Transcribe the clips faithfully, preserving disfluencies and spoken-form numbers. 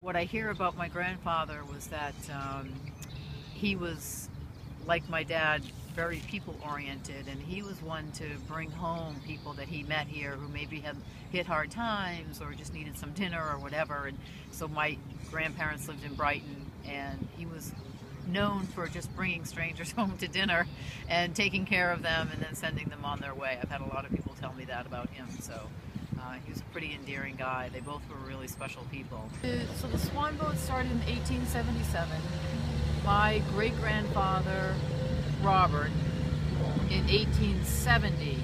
What I hear about my grandfather was that um, he was, like my dad, very people-oriented, and he was one to bring home people that he met here who maybe had hit hard times or just needed some dinner or whatever. And so my grandparents lived in Brighton, and he was known for just bringing strangers home to dinner and taking care of them and then sending them on their way. I've had a lot of people tell me that about him. So. Uh, he was a pretty endearing guy. They both were really special people. So the swan boat started in eighteen seventy-seven. My great-grandfather, Robert, in eighteen seventy,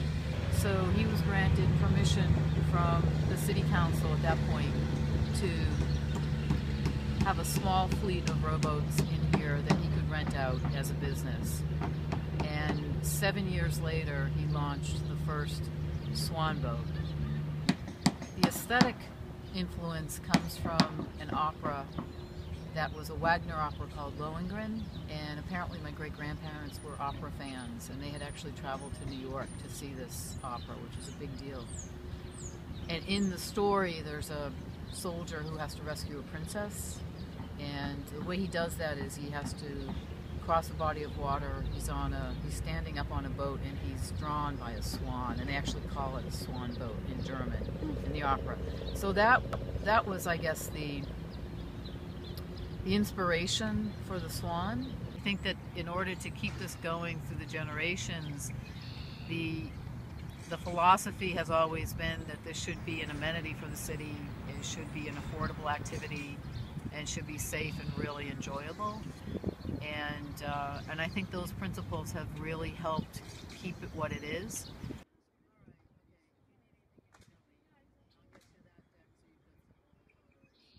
so he was granted permission from the city council at that point to have a small fleet of rowboats in here that he could rent out as a business. And seven years later, he launched the first swan boat. The aesthetic influence comes from an opera that was a Wagner opera called Lohengrin, and apparently my great-grandparents were opera fans, and they had actually traveled to New York to see this opera, which is a big deal. And in the story, there's a soldier who has to rescue a princess, and the way he does that is he has to across a body of water. He's on a he's standing up on a boat, and he's drawn by a swan, and they actually call it a swan boat in German in the opera. So that that was, I guess, the the inspiration for the swan. I think that in order to keep this going through the generations, the the philosophy has always been that this should be an amenity for the city. It should be an affordable activity, and should be safe and really enjoyable. And, uh, and I think those principles have really helped keep it what it is.